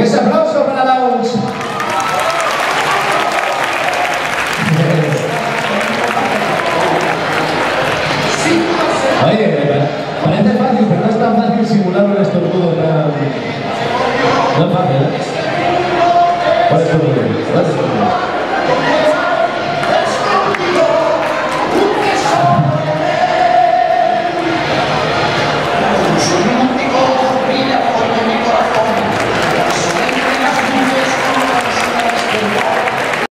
Ese aplauso para la UCH. Oye, parece fácil, pero no es tan fácil simular un estornudo. No es fácil, ¿eh?